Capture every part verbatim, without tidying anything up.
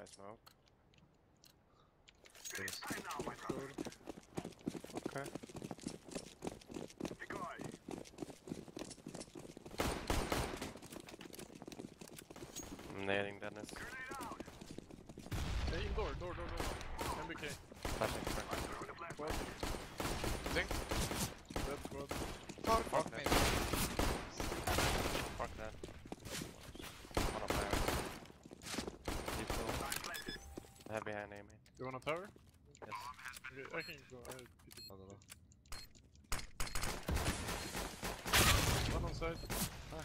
by smoke. Please. Okay. I'm nailing Dennis. Hey, door, door, door, door. M B K. Flashing, flashing. What? Zing. That's good. Fuck, fuck me. Fuck that. On a fire. I have behind aiming. You want a power? Yes. Okay, I can go ahead. I don't know. One on side. Ah.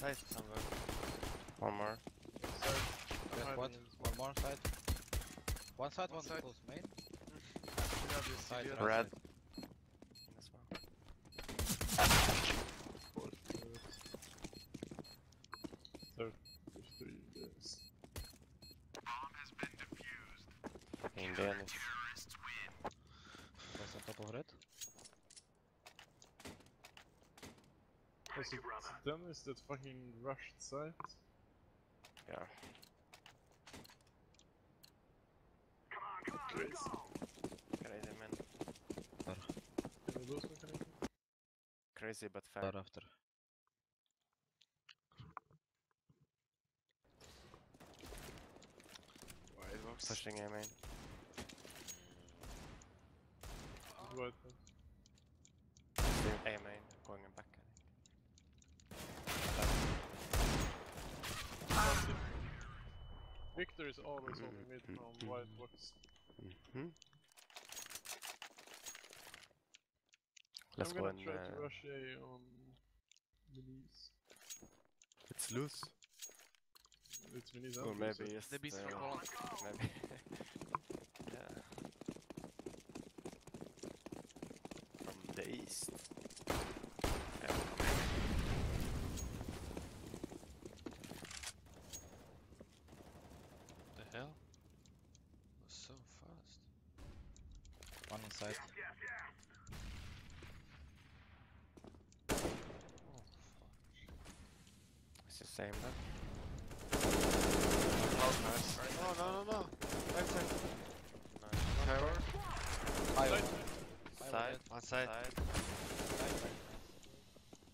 Side somewhere. One more. Side. Yes, what? One more side. One side, one, one side. Close main. Side, right red. Side. In Dennis. That's on top of red. Was it Dennis that fucking rushed side? Yeah. Come on, come on, let's go! Crazy man. Dar. Can we lose mechanism? Crazy but fun. Dar after. Wide box. Pushing him in. Right. A main, going in back. Ah. Victor is always mm-hmm. on mid from wide box. Mm-hmm. Let's I'm go gonna in try uh, to rush A on Dennis. It's loose. It's Dennis. Or maybe it's the beast from Holland. Maybe. East. Yeah. The hell? It was so fast. One inside. Yeah, yeah, yeah. Oh fuck. It's the same then. Oh nice. Right. Oh no no no. Right side. Nice. Tower. High one. Side, one side. Side. Side.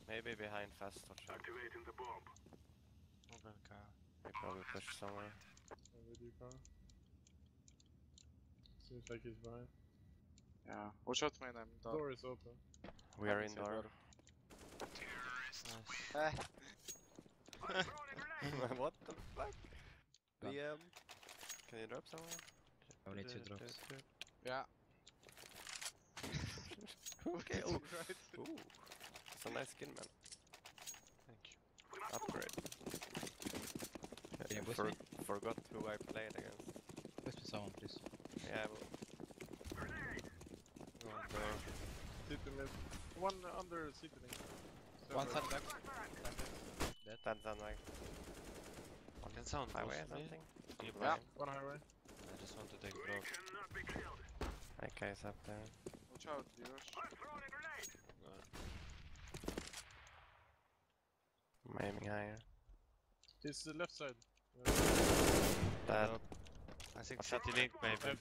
Maybe behind fast touch. Activating the bomb. Mobile car. They probably pushed somewhere. Mobile car. Seems like he's behind. Yeah. Watch out, man. I'm door. Door is open. We are in door. Nice. What the fuck? D M. Can you drop somewhere? I need two drops. Yeah. Okay, oh, right. Ooh, it's a nice skin, man. Thank you. Upgrade. Yeah, I for me? Forgot who I played against. Bless me someone, please. Yeah, I will. Oh, one under C T. One side back. Dead. That sound like. One can sound highway or something? Yeah, blind? One highway. I just want to take a blow. Okay, it's up there. Watch out, you rush. I'm aiming higher. It's the left side. Yeah. That. I think city link maybe.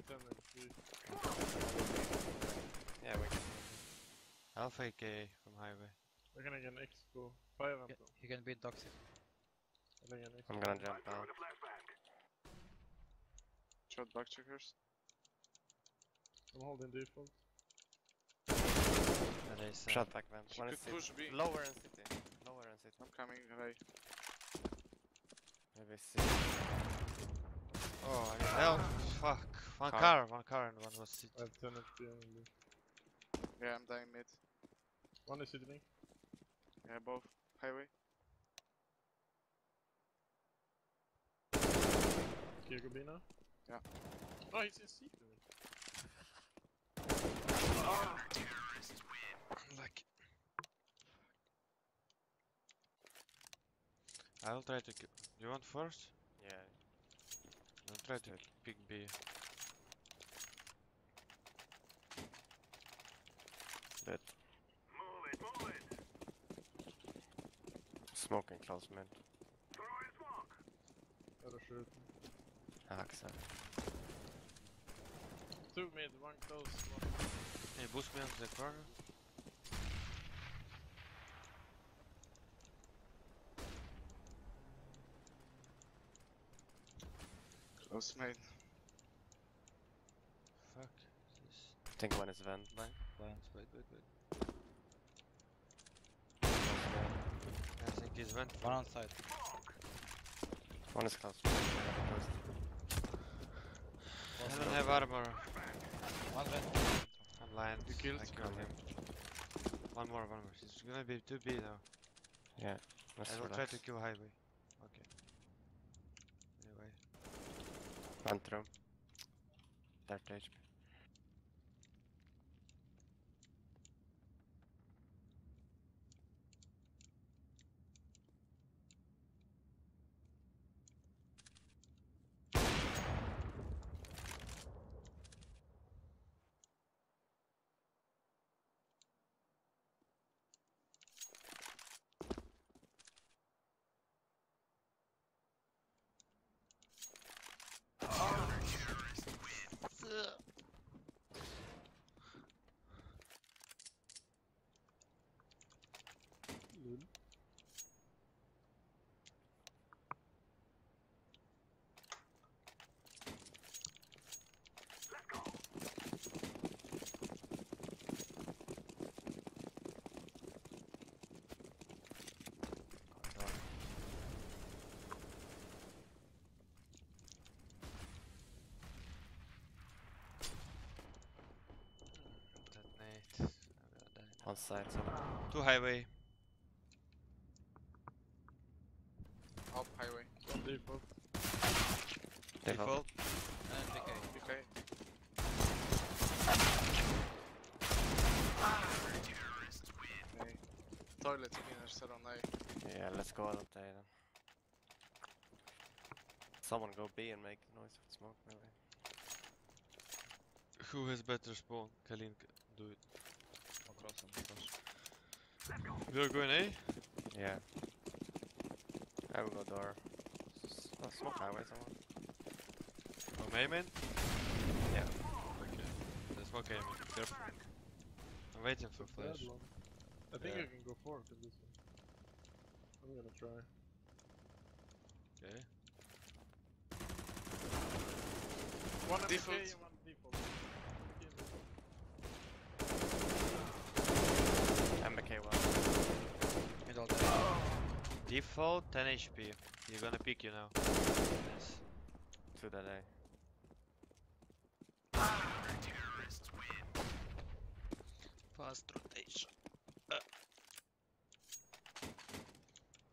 Yeah, we can. Alpha A K from highway. We're gonna get an expo. Fire ramp. You can beat Doxy. I'm gonna jump down. Shot back checkers. I'm holding default. Uh, Shot back, man. One is city. Lower and city. Lower and city. I'm coming away. Maybe city. Oh, I ah. Hell. Fuck. One car. car, one car, and one was city. I've done it only. Yeah, I'm dying mid. One is city. Yeah, both. Highway. Can you go B now? Yeah. Oh, he's in city. Oh. Like. I'll try to. You want first? Yeah. I'll try to pick B. Dead. Move it, move it. Smoking close, man. Throw a smoke. Gotta shoot. Axel. Two mid, one close, one. Hey, boost me onto the corner. Close mate. Fuck. I think one is vent. Vent, vent, wait, wait, wait. I think he's vent. One on side. One is close. I don't have armor. One red. I'm lying. You killed? I killed him. One more, one more. It's gonna be two B now. Yeah. I will try to kill highway. Okay. Anyway. One throw. thirty H P. On side, so two highway. Up highway. Default. Default. And B K. B K. Okay. Toilet cleaner set on A. Yeah, let's go out of A then. Someone go B and make the noise of smoke, maybe. Who has better spawn? Kalin, do it. You're going A? Yeah. I will go door. I'll smoke highway someone. From A main? Yeah. Okay. Let's smoke A main. Careful. I'm waiting for flash. I think yeah. I can go forward in this one. I'm gonna try. Okay. One default. One default. Default ten H P. He's gonna pick you now. Yes. To that A. Fast rotation. Uh.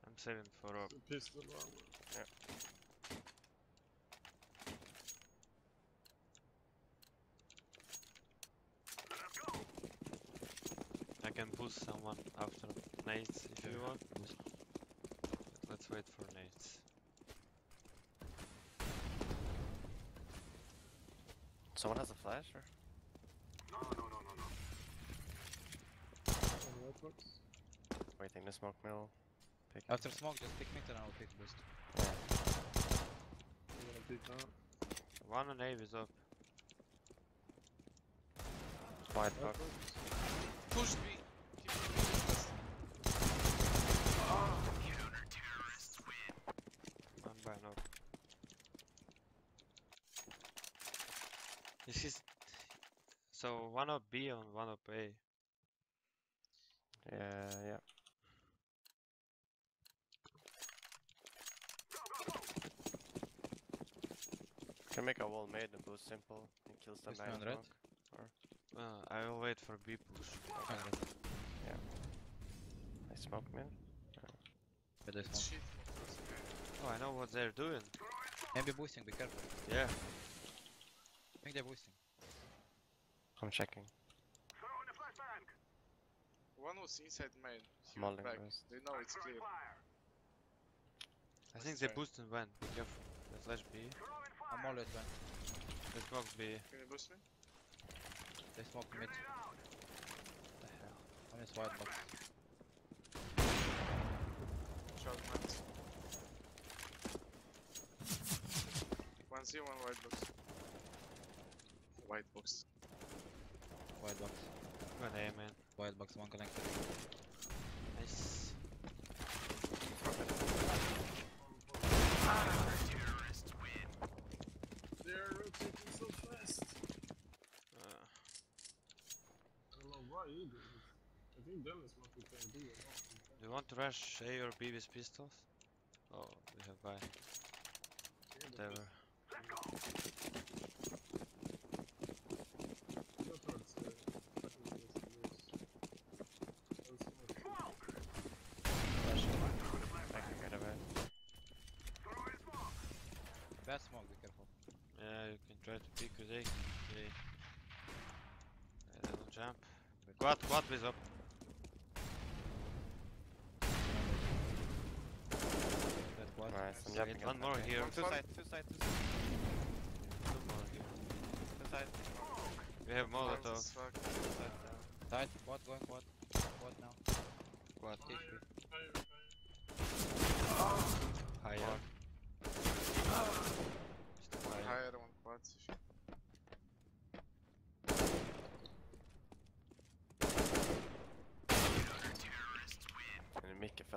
I'm saving for up. Pistol armor. Yeah. I can push someone after nades if you want. Let's wait for nades. Someone has a flash or? No, no, no, no, no. Waiting the smoke mill. Pick after it. Smoke, just pick me and I'll pick boost. One on nade is up. Quiet box. Push me! I'm buying up. This is... So, one up B and one up A. Yeah, yeah. Can make a wall made and boost simple and kill some nine. Uh, I will wait for B push. Okay. Yeah. I smoke man. Yeah. I smoke. Oh, I know what they're doing. Maybe boosting, be careful. Yeah. I think they're boosting. I'm checking. One was inside main. He went back. They know it's clear. I think they boosted one. Be careful. They flash B. I'm all at one. They smoke B. Can you boost me? They smoke mid. What the hell? I'm just white box. Shot mid. One box, you one white box. White box. White box. One A, man. White box, one connected. Nice. Ah, terrorists win. They're rotating so fast. Uh. I don't know why either. I think Dennis might be playing B or not. Do you want to rush A or B with pistols? Oh, we have buy. Whatever. Let's go. Bad smoke, be careful. Yeah, you can try to pick with A. I don't jump. Quad, quad with up. Nice, I'm jumping. One more here. Two side, two side, two side. Two more here. Two side. We have Molotov. Side, what, going, what? What now? What? Higher. Higher one, quads. Det är mycket för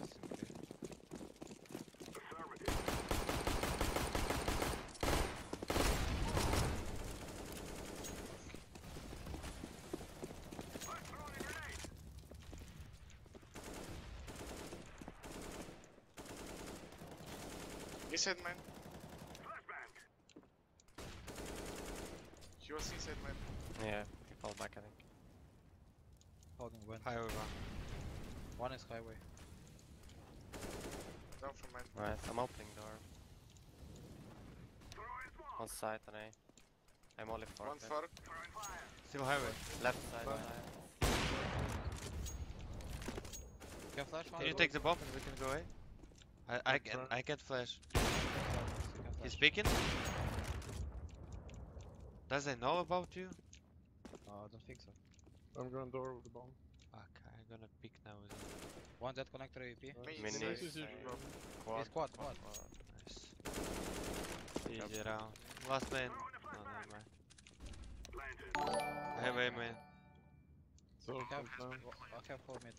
boost him, okay? Inside mine. He was inside mine. Yeah, he fell back I think. Holding one. Highway one. One is highway. Down from mine. Right, I'm opening door. One side and I. I'm only four. One far. Still highway. Left side. Can, flash can you take the bomb and we can go away? I, I can I can flash. He's peeking? Does they know about you? No, I don't think so. I'm going door with the bomb. Fuck, I'm gonna peek now. Want that connector A P? He's quad, quad. Nice. Easy round. Last lane. No, never mind. I have A man. So, I have, I have four mid.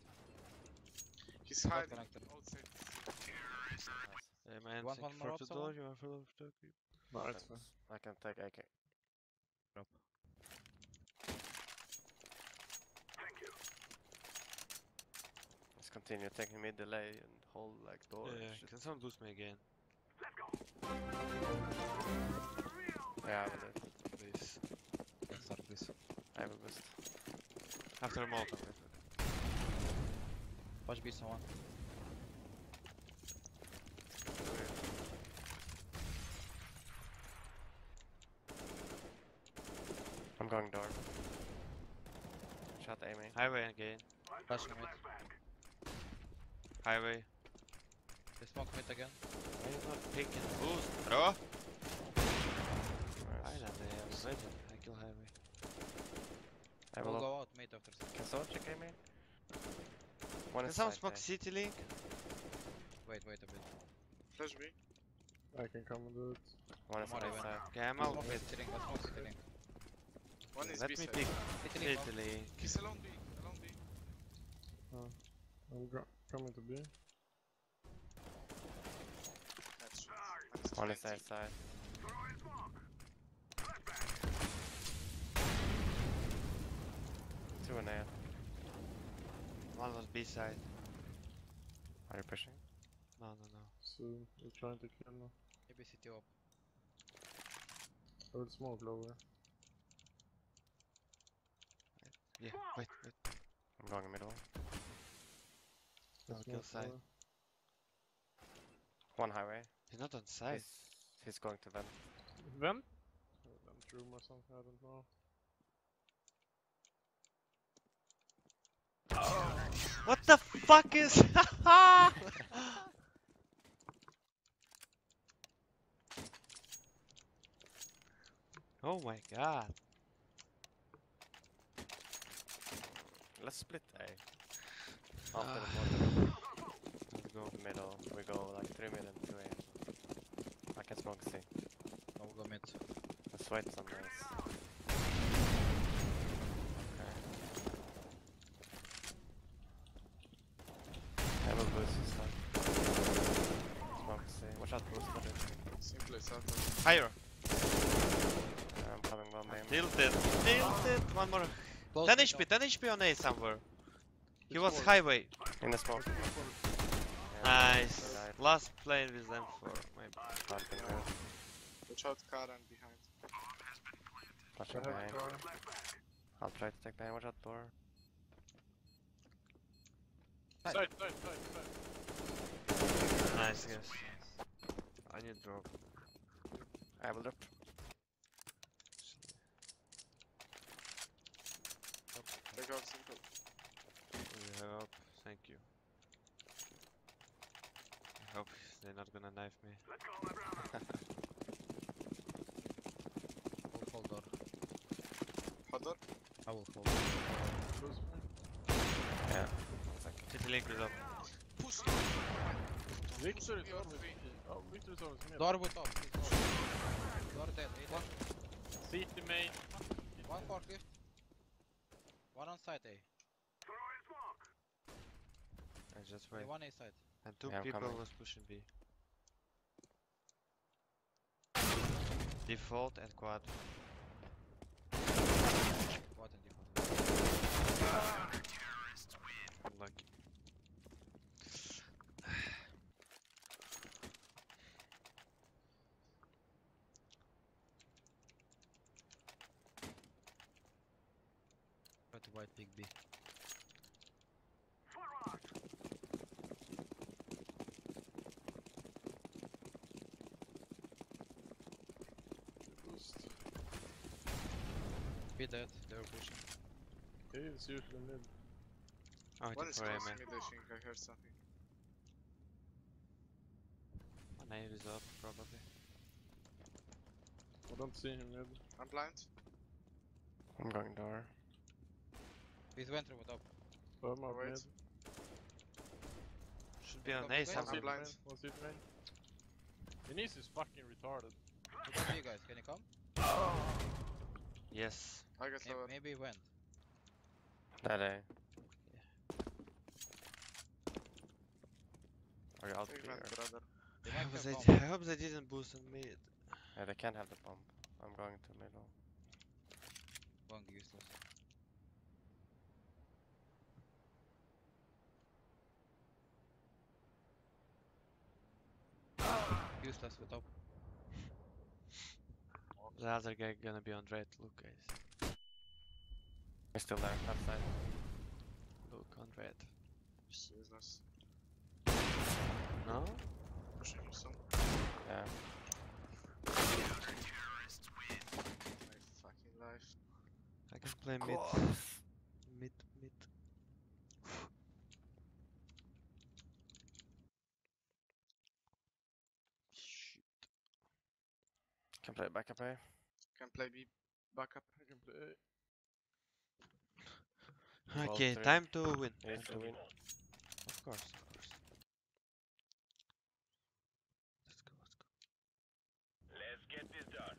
He's hiding outside. Hey man, one, one more for the door, you are full of the creep. No, it's fine. I can take A K. Nope. Thank you. Let's continue taking mid delay and hold like door. Yeah, yeah. Can someone boost me again? Let's go! Yeah, I will do it. Please. Let's start this. I will boost. After a moment. Watch B someone. I'm going door. Shot aiming. Highway again. Flashing mid. Highway. They smoke mid again. Why you not picking boost, bro? I don't know, I kill highway. I will go out mid after second. Can someone check aiming? Can someone smoke City Link? Wait, wait a bit. Flash B. I can come and do it. One is on the side. Okay, I'm out mid. City Link. One is Let B me pick Italy. Italy. He's alone B, alone B. Oh, I'm coming to B. That's right. One is side side. Two and a half. One was B side. Are you pushing? No, no, no. So, you're trying to kill now. Maybe city up. I will smoke lower. Yeah, wait, wait. I'm going in the middle. I'll kill side. One highway. He's not on side. He's, he's going to vent. Vent? Vent room or something, I don't know. Oh. What the fuck is. Oh my god. Let's split A. After uh. the water. Let's go middle. We go like three mid and two A. I can smoke C. I'll go mid. Let's wait some guys. Higher. I'm coming one main. Tilted, tilted, one more. Both ten H P, ten H P on A somewhere. He was highway. In the smoke. Yeah, nice. Last plane with them for maybe. Watch out, car and behind. Watch out, I'll try to take that. Watch out, door. Side, side, side, side. Nice, guys. I need drop. I will drop. Take out simple. Yep, thank you. I hope they're not gonna knife me. Let's go, my brother. I will hold door. Hold door? I will hold door. Yeah. Thank you. Keep the link reload. Push! Victory door with me. Oh, Victory door with me. Door with top. Door dead. One. Seat the main. One for gift. One on side A. Throw his mark. I just wait. One A side. And two yeah, people was pushing B. Default and quad. Quad and default. Unlucky. White big B. Forward. Boost. Be dead. They were pushing. He is usually mid. Oh, what is causing me? I think I heard something. My name is up probably. I don't see him yet. I'm blind. I'm going door. He's went through with up. Firm up mid. Should be on A something. What's it main? DENNIS is fucking retarded. What about you guys? Can you come? Oh. Yes. I guess maybe, maybe he went. That A. Yeah. Are you out here? I, I hope they didn't boost on mid. Yeah, they can't have the bomb. I'm going to middle. Bong useless. Useless with top. The other guy gonna be on red, look guys. He's still there, left side. Look on red. Useless. No? Pushing you some. Yeah. The other terrorists win. My fucking life. I can play mid. Mid, mid. Can play backup A. Can play B backup. I can play A. Okay, time to win. Time to win. Of course, of course. Let's go, let's go. Let's get this done.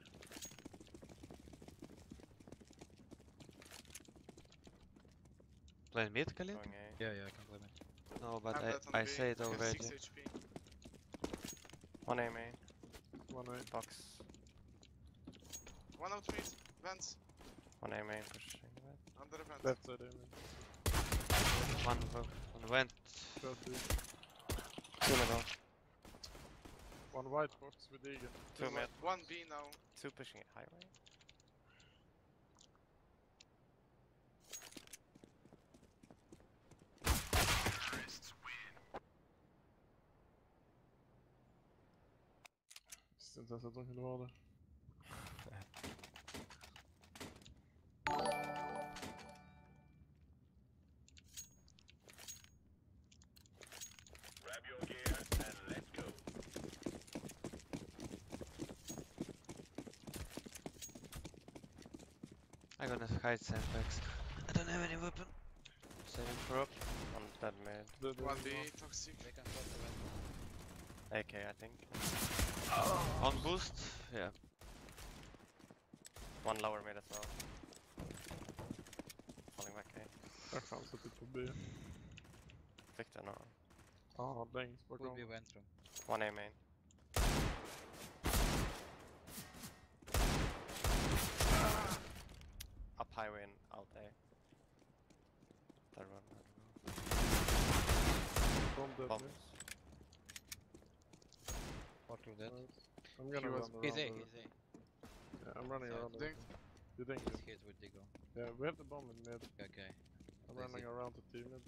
Play mid, Khalid? Yeah, yeah, I can play mid. No, but I, I say it already. One A main. One A box. One out three vents. One A main pushing vent. Under the vent. Left side A main. One on vent. Two middle. One white box with eagle. Two mid. One B now. Two pushing it highway. Jag syns inte att de kunde vara där. I'm gonna hide sandbags. I don't have any weapon. Saving prop. I'm dead, man. one B, toxic. They can the A K, I think. Oh. On boost? Yeah. One lower mid as well. Falling back A. I can't put it to B. Victor, no. Oh, dang, it's broken. We'll be went through. one A main. Up highway and out there. Third one, I don't know. Bomb dead. Portal dead. I'm gonna run around. He's A, he's A. Yeah, I'm running around. You think? He's hit with Diggo. Yeah, we have the bomb in mid. Okay. I'm running around the team mid.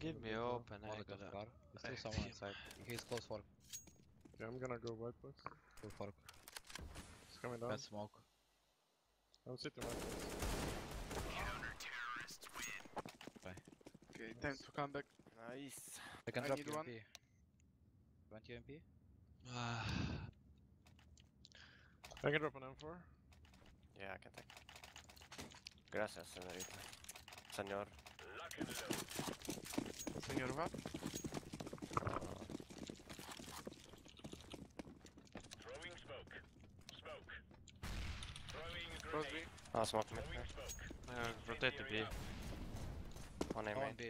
Give me open, I got a car. There's still someone inside. He's close fork. Yeah, I'm gonna go white box. Full fork. He's coming down. Bad smoke. I'm sitting right. Okay, okay, nice. Time to come back. Nice. I can I drop you one. You want your M P? I can drop an M four. Yeah, I can take it. Gracias, señorita. Señor. Señor va. Throwing smoke. Smoke. Throwing grenade. Ah, smoke mid. Uh, rotate the B. One A main. No one B.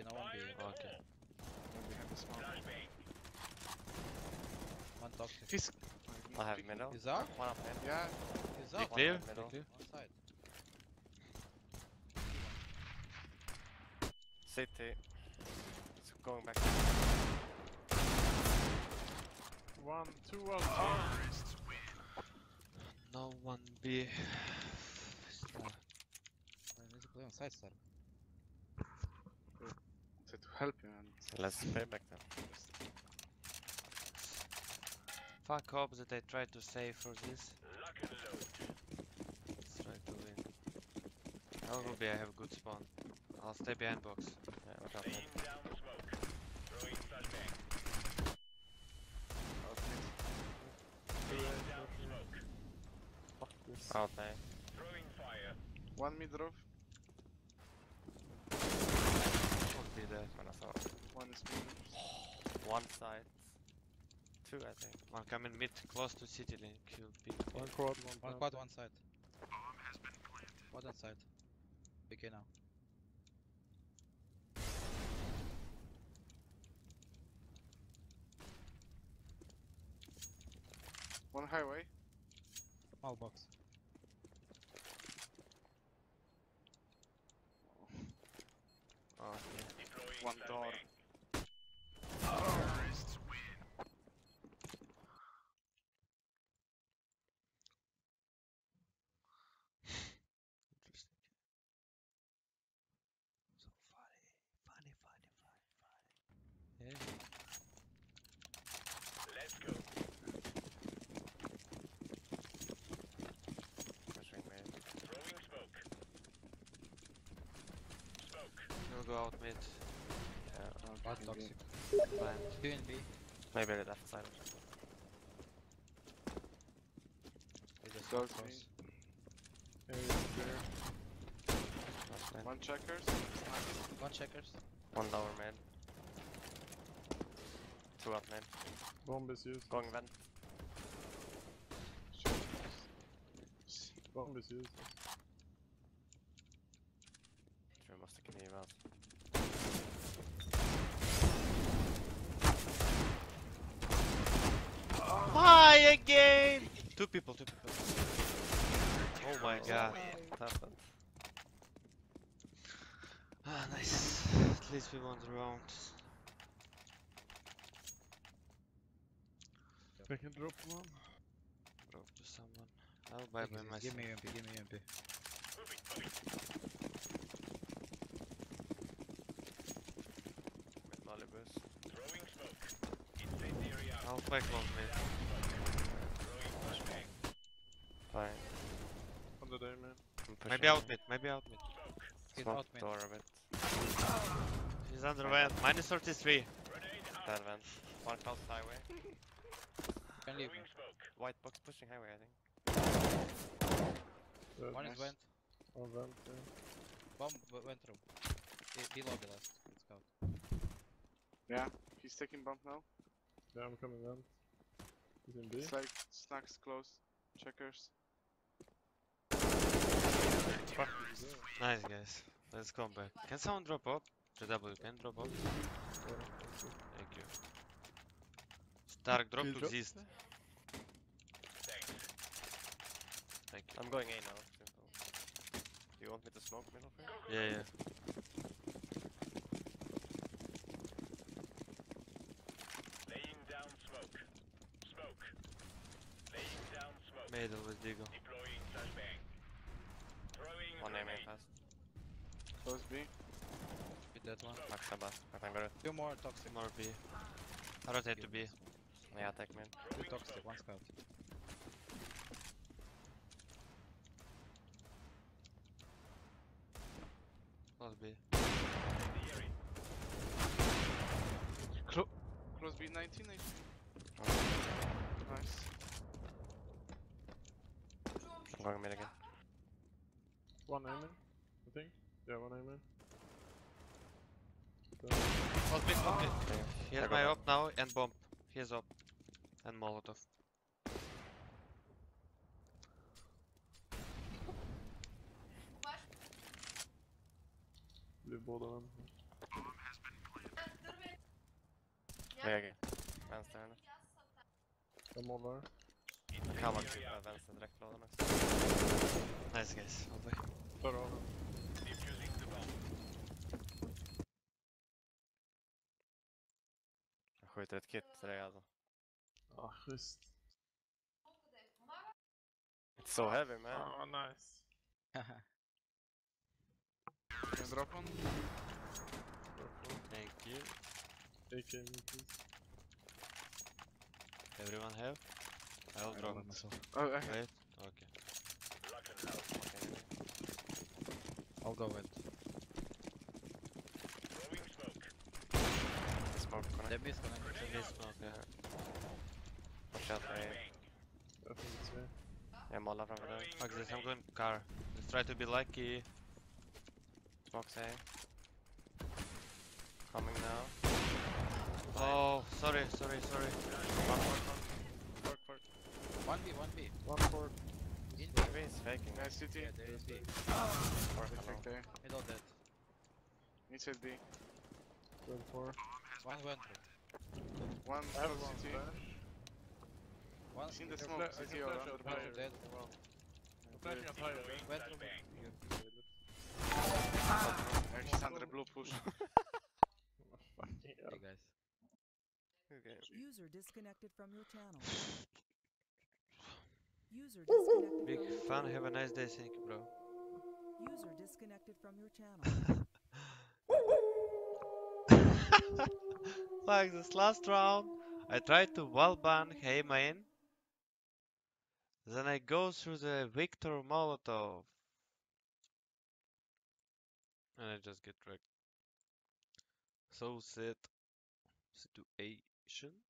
Oh, okay. We have the smoke. One toxic. He's... I have middle. He's up? One up mid. Yeah. He's up. One up middle. One side. C T. It's going back. One, two, one, two. No one B. I need to play on side, sir. So to help you, man. Let's play back then. Fuck, hope that I try to save for this. Let's try to win. How will be I have good spawn. I'll stay behind box. Yeah, what's up, man? Fuck this. Out there. Throwing fire. One mid roof. Won't be there. One is mid. One side. Two, I think. One coming mid, close to city lane. Kill people. One quad, one quad. One quad, one side. Bomb has been planted. What that side? B K now. One highway. All box. Oh, yeah. One door. Terrorists win. Interesting. So funny, funny, funny, funny, funny. Yeah. Go out mid. Yeah, okay. Toxic. Two in B. Maybe the left side. There's a door close. One, one checkers. One checkers. One lower man. Two up man. Bomb is used. Going vent. Bomb is used. Why again? Two people, two people. Oh my god, what happened? Ah, nice. At least we won the round. I can drop one. Drop to someone. I'll buy by myself. Give me M P, give me M P. Throwing smoke. Incendiary out. I'll flank long mid. Fine. On the day, man. Maybe out mid, maybe out mid. He's out mid. Door a bit. He's under vent. Minus thirty-three. Dead vent. One close highway. Can leave. White box pushing highway, I think. One nice. Is went. All went, yeah. Bomb went through. Below the last. Let's go. Yeah, he's taking bomb now. Yeah, I'm coming down. He's in B. It's like snacks close. Checkers. Fuck. Nice, guys. Let's come back. Can someone drop up? J W can drop up. Yeah, thank you. Stark, drop to exist. Thank you. I'm going A now. Do you want me to smoke middle here? Yeah, yeah. Laying down smoke. Smoke. Laying down smoke. Middle with Diggle. Deploying flashbang. Throwing one A fast. Close B. Beat that one. Max Sabah. I think we're two more toxic. More B. I rotate to B. Yeah, attack man. Two toxic, one scout. Close B. Close, close B, nineteen, nineteen. Oh. Nice. I'm going mid again. One aiming, I think. Yeah, one aiming. Close B, close B. He has my op now and bomb. He has op. And Molotov. Bomb has been planted. Yeah, okay. Vänster här nu. Jag mollar. Kan man skjuta vänster direktlådan också. Nice guys. Tar av dem. Jag skjuter ett kit till dig alltså. Ja, just. It's so heavy man. Oh, nice. Can I drop one? Thank you. Take any please. Everyone have? I'll I drop myself. Oh, okay. Wait, okay. I'll go with. Throwing smoke. Smoke connect. They're misconnected. They're misconnected, yeah. Watch out for him. Yeah, Mola from there. Fuck this, I'm going car. Let's try to be lucky. Box A. Coming now. Oh, sorry, sorry, sorry. One port, one port. One B, one B. One port. In B. B is faking. Nice city. Yeah, there is B. Port, I think. Middle dead. Inside B. One four. One went. One city. One in the smoke. City or under the fire. Flashing up higher. Went through B. Alexandre blue push. Hey guys. Okay. User disconnected from your channel. User disconnected. Big fan, have a nice day, thank you, bro. User disconnected from your channel. Like this last round, I tried to wall ban hey man. Then I go through the Victor Molotov. And I just get wrecked. So sad situation.